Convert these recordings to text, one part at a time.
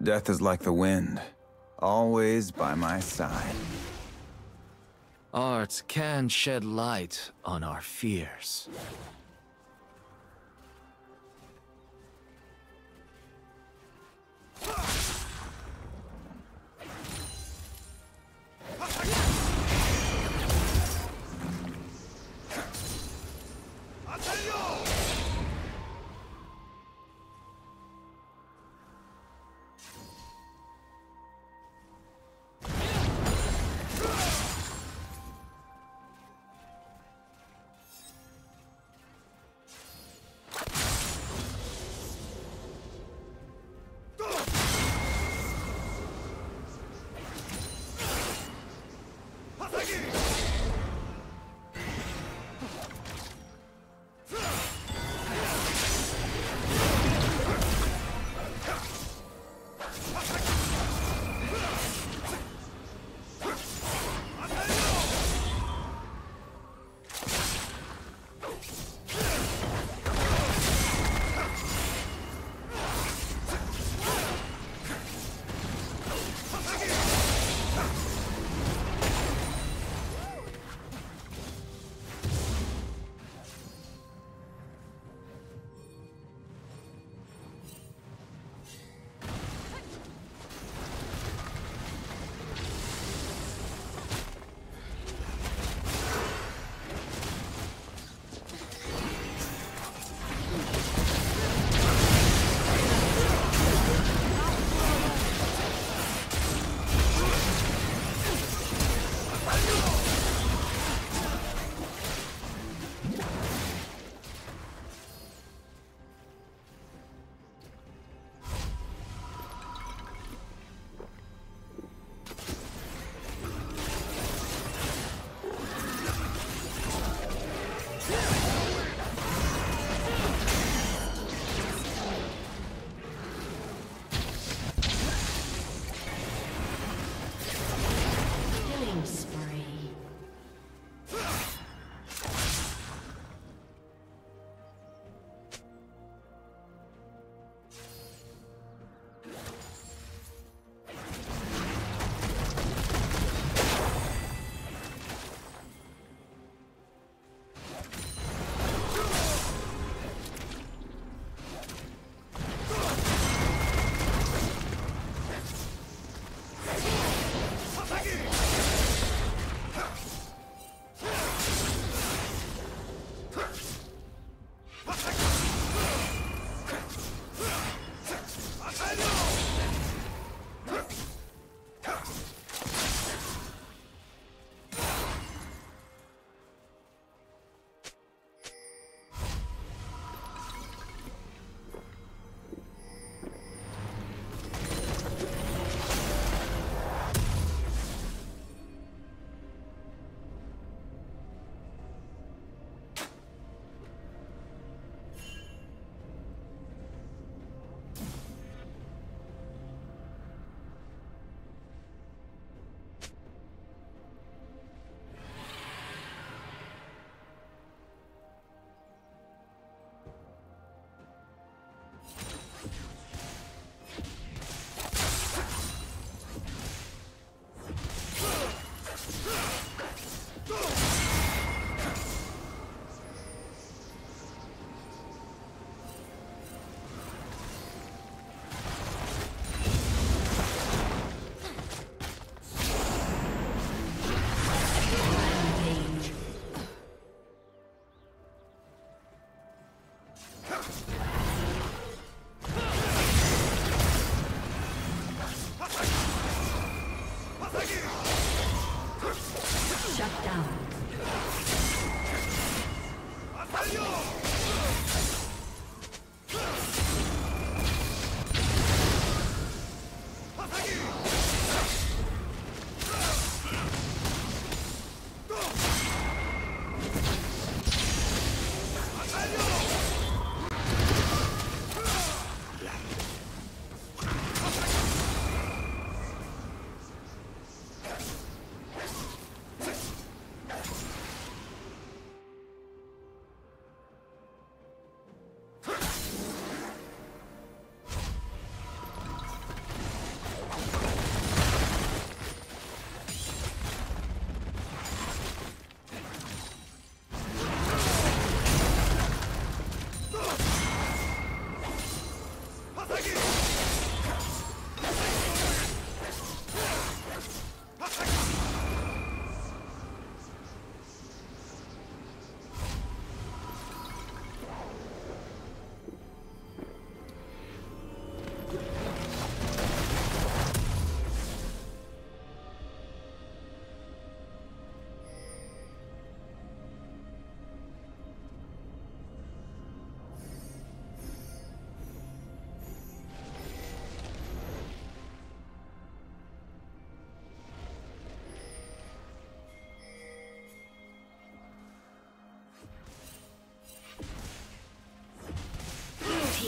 Death is like the wind, always by my side. Art can shed light on our fears.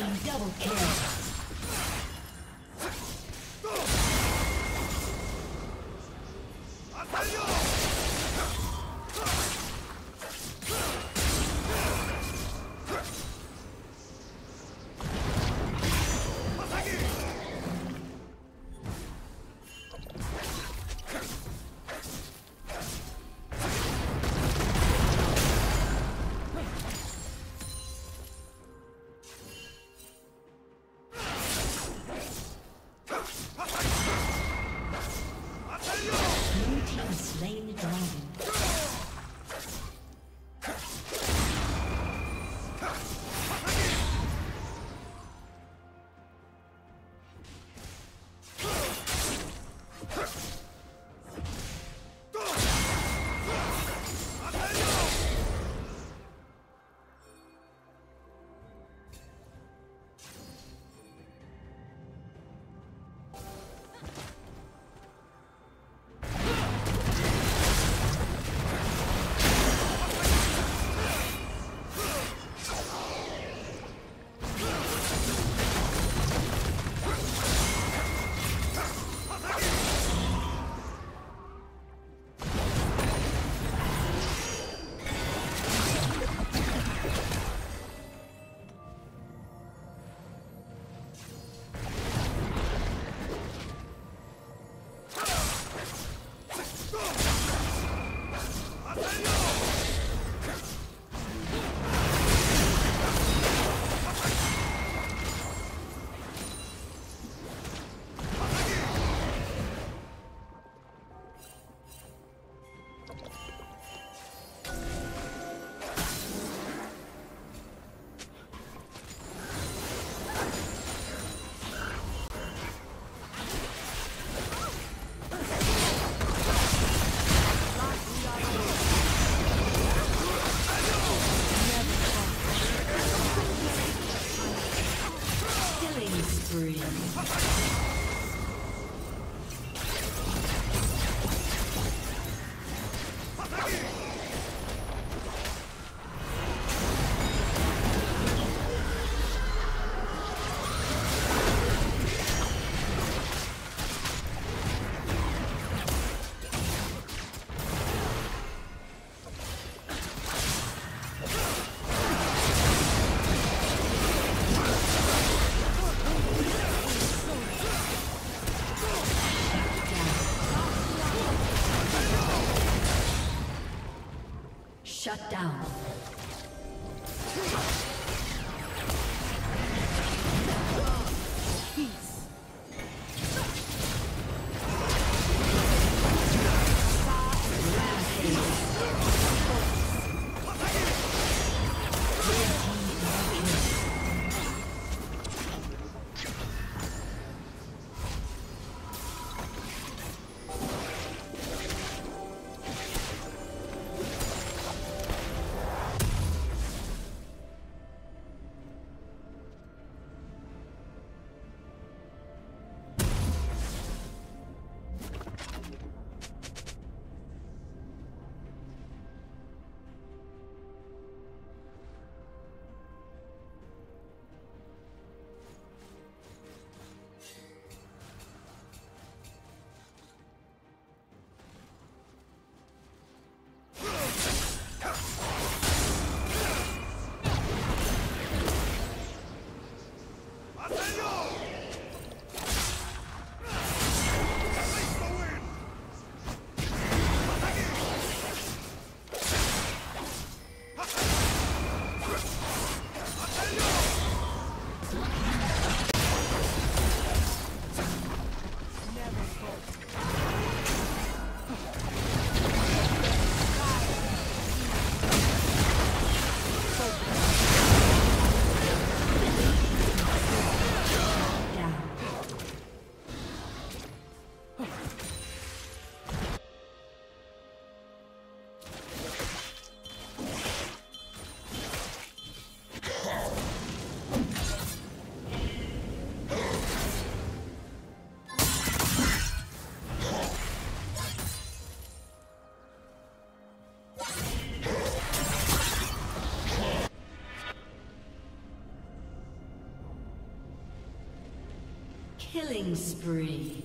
Team double kill. Shut down. Killing spree.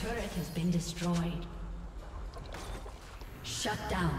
Turret has been destroyed. Shut down.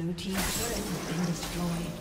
Blue team's turret has been destroyed.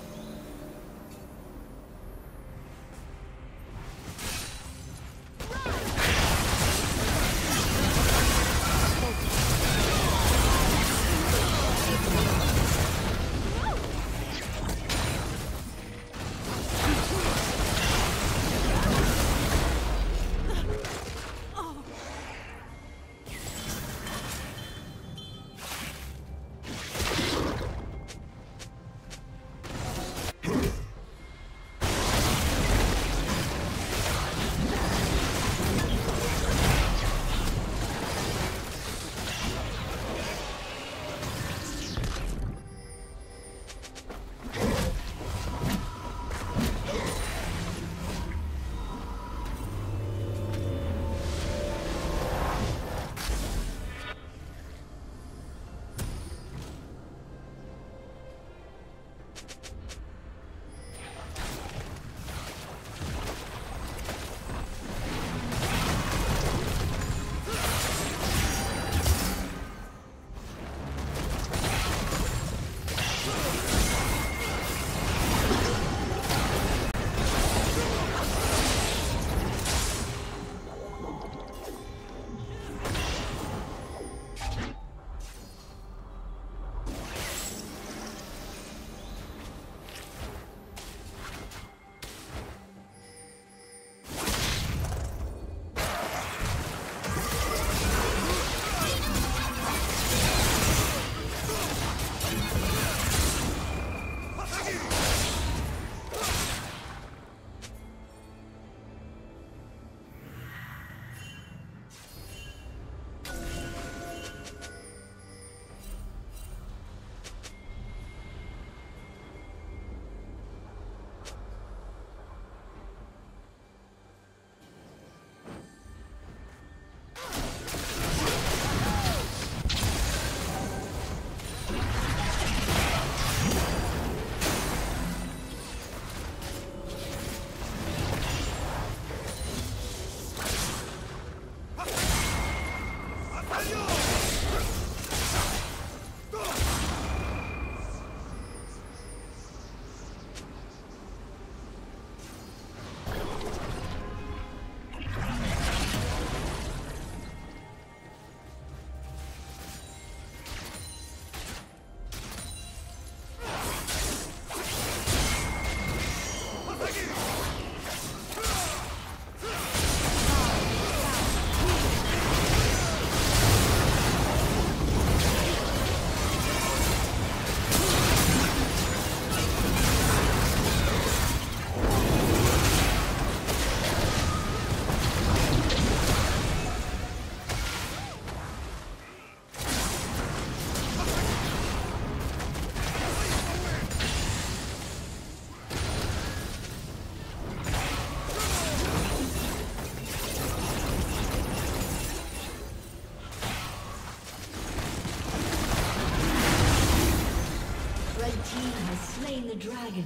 Dragon.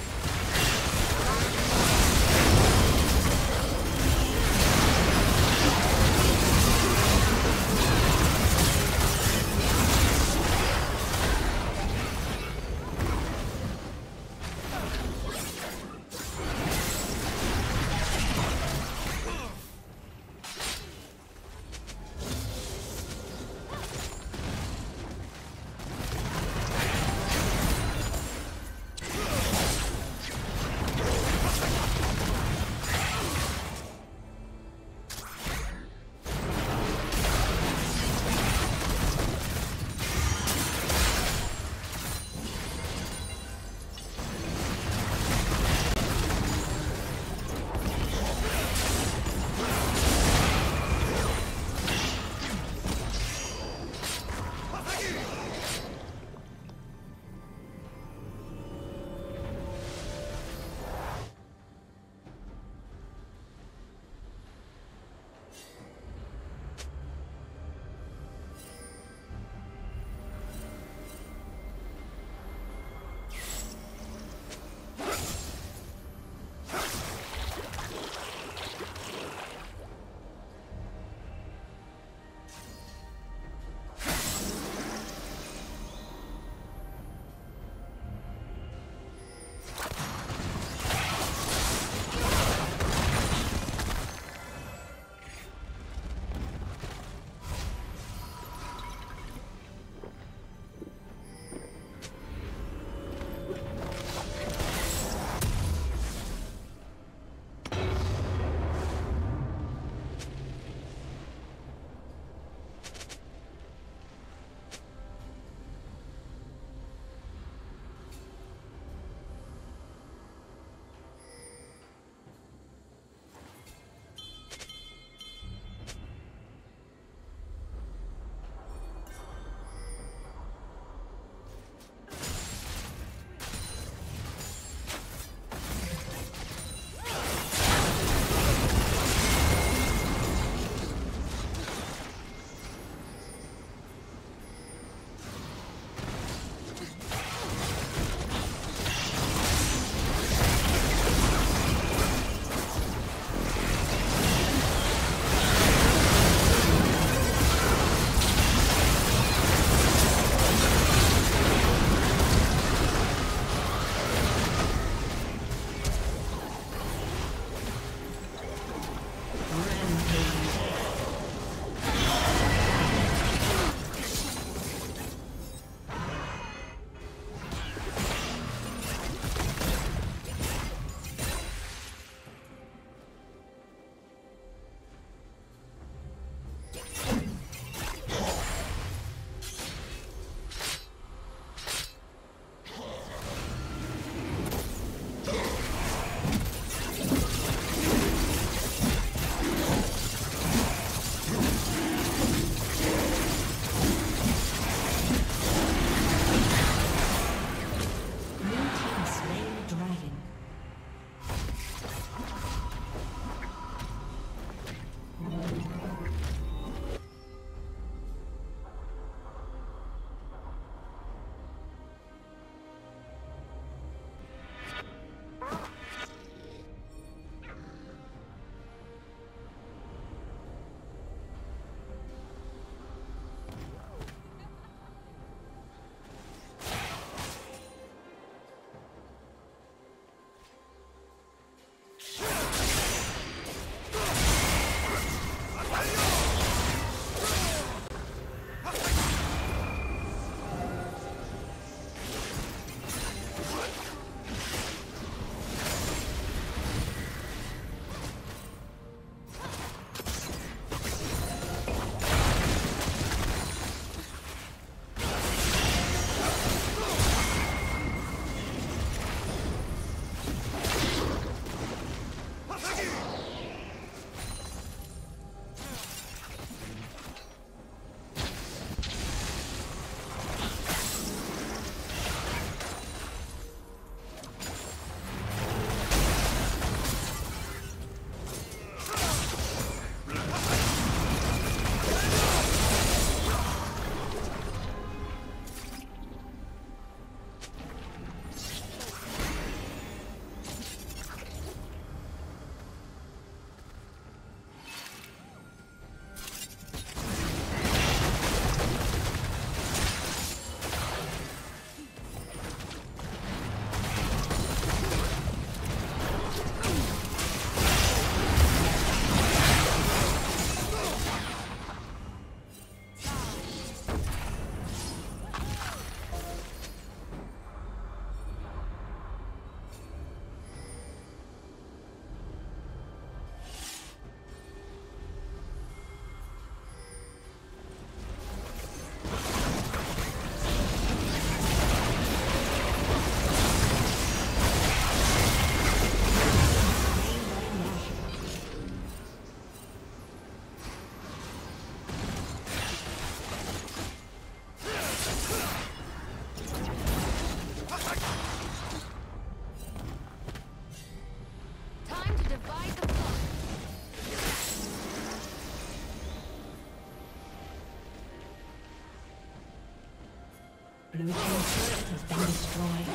destroyed.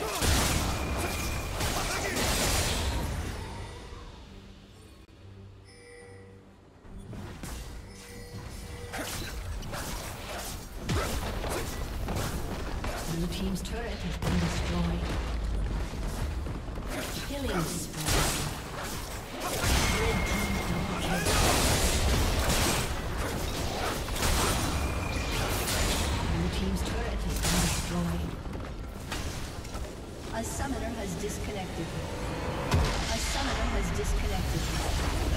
A summoner has disconnected.